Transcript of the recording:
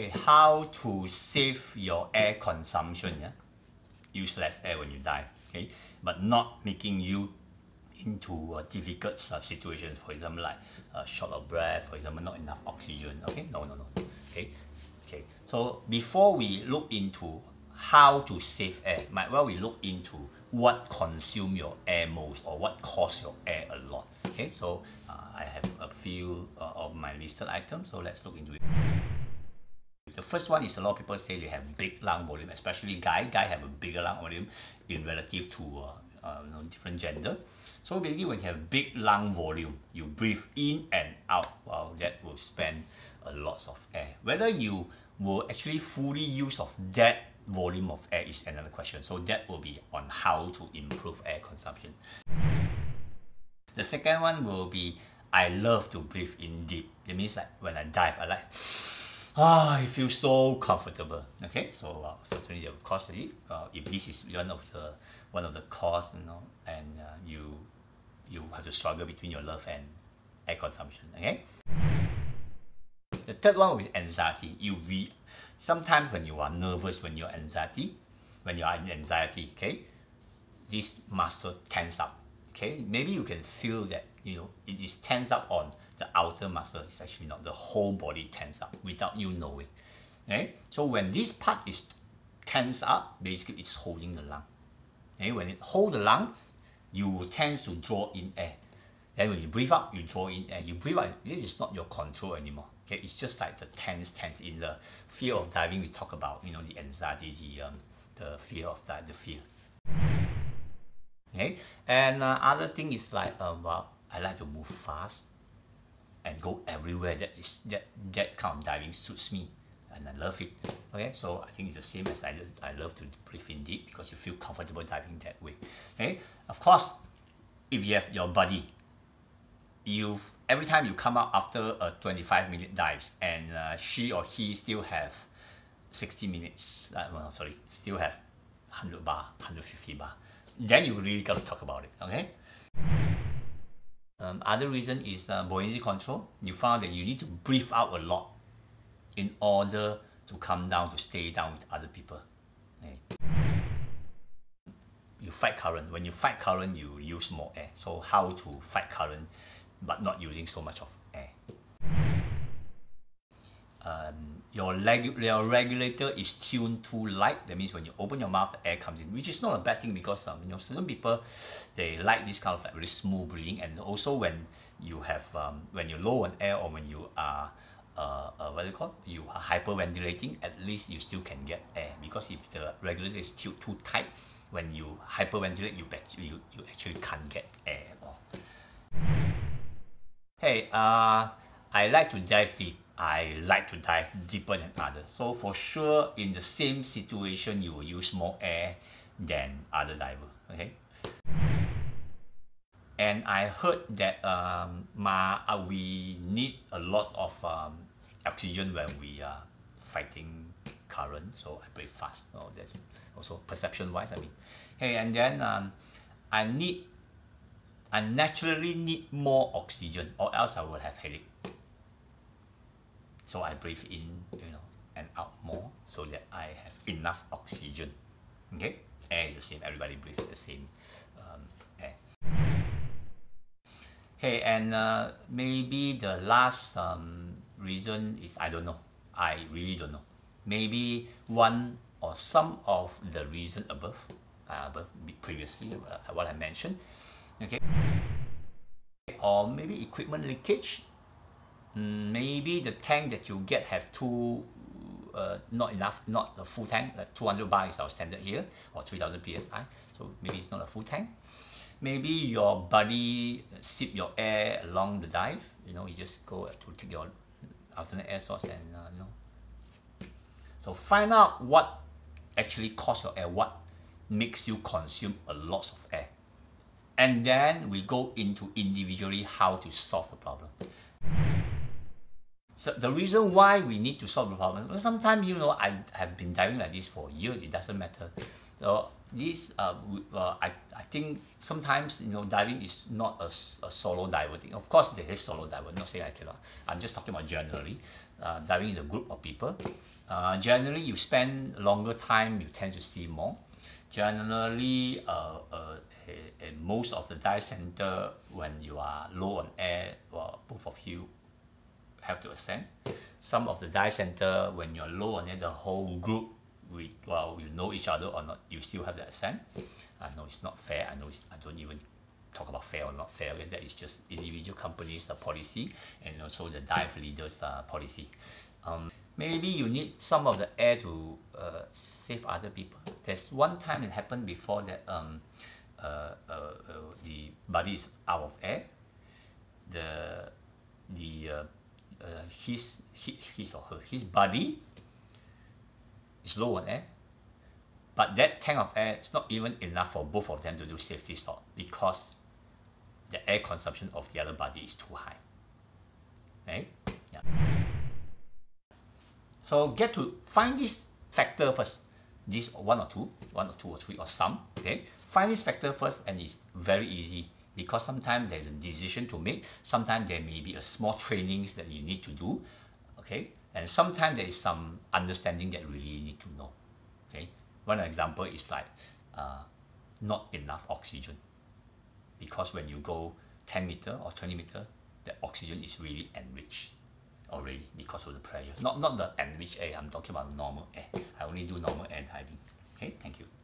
Okay, how to save your air consumption, yeah? Use less air when you die, okay? But not making you into a difficult situation, for example, like short of breath, for example, not enough oxygen, okay? No, okay? So before we look into how to save air, might well we look into what consume your air most or what costs your air a lot, okay? So I have a few of my listed items, so let's look into it. The first one is a lot of people say they have big lung volume, especially guy have a bigger lung volume in relative to different gender. So basically when you have big lung volume, you breathe in and out, well, that will spend a lot of air. Whether you will actually fully use of that volume of air is another question. So that will be on how to improve air consumption. The second one will be, I love to breathe in deep. That means like when I dive, I like, I feel so comfortable. Okay, so certainly of course, if this is one of the costs, you know, and you have to struggle between your love and air consumption. Okay. The third one is anxiety. Sometimes when you are nervous, when you are in anxiety, okay, this muscle tense up. Okay, maybe you can feel that it is tense up on the outer muscle. It's actually not, the whole body tense up without you knowing. Okay, so when this part is tense up, basically it's holding the lung. Okay, when it holds the lung, you will tend to draw in air. Then when you breathe out, you draw in air. You breathe out, this is not your control anymore. Okay, it's just like the tense in the fear of diving. We talk about the anxiety, the fear of that, the fear. Okay, and other thing is like I like to move fast and go everywhere. That kind of diving suits me, and I love it. Okay, so I think it's the same as I love to breathe in deep because you feel comfortable diving that way. Okay, of course, if you have your body, every time you come out after a 25-minute dives and she or he still have 60 minutes, still have 100 bar, 150 bar, then you really got to talk about it, okay? Other reason is buoyancy control. You found that you need to breathe out a lot in order to come down, to stay down with other people. Okay? You fight current. When you fight current, you use more air. So how to fight current but not using so much of air. Your regulator is tuned to light. That means when you open your mouth, the air comes in, which is not a bad thing because certain people, they like this kind of like really smooth breathing. And also when you have when you're low on air, or when you are you are hyperventilating, at least you still can get air, because if the regulator is tuned too tight, when you hyperventilate, you actually can't get air at all. Hey, I like to dive deep. I like to dive deeper than others. So for sure, in the same situation, you will use more air than other diver. Okay. And I heard that we need a lot of oxygen when we are fighting current. So I breathe fast. Oh, that's also perception-wise. Hey, and then I naturally need more oxygen, or else I will have headache. So I breathe in, and out more, so that I have enough oxygen. Okay, air is the same. Everybody breathes the same air. Okay, and maybe the last reason is, I don't know. I really don't know. Maybe one or some of the reason above, previously what I mentioned. Okay, or maybe equipment leakage. Maybe the tank that you get have not a full tank. Like 200 bar is our standard here, or 3000 psi. So maybe it's not a full tank. Maybe your body sip your air along the dive. You just go to take your alternate air source and So find out what actually costs your air, what makes you consume a lot of air. And then we go into individually how to solve the problem. So the reason why we need to solve the problem, sometimes, I have been diving like this for years, it doesn't matter. So this I think sometimes, you know, diving is not a solo diver thing. Of course there is solo diver, not saying I cannot. I'm just talking about generally diving in a group of people. Generally you spend longer time, you tend to see more. Generally in most of the dive center, when you are low on air, well, both of you have to ascend. Some of the dive center, when you're low on air, the whole group, well, you know each other or not, you still have the ascent. I know it's not fair. I know it's, I don't even talk about fair or not fair. That is just individual companies' policy and also the dive leaders' policy. Maybe you need some of the air to save other people. There's one time it happened before that the buddy is out of air. His buddy is low on air, but that tank of air is not even enough for both of them to do safety stop because the air consumption of the other body is too high. Okay? Yeah. So get to find this factor first. This one or two or three or some. Okay? Find this factor first, and it's very easy because sometimes there's a decision to make. Sometimes there may be a small trainings that you need to do. Okay? And sometimes there is some understanding that really you need to know. Okay, one example is like not enough oxygen, because when you go 10 meter or 20 meter, the oxygen is really enriched already because of the pressure. Not the enriched air. I'm talking about normal air. I only do normal air diving. Okay, thank you.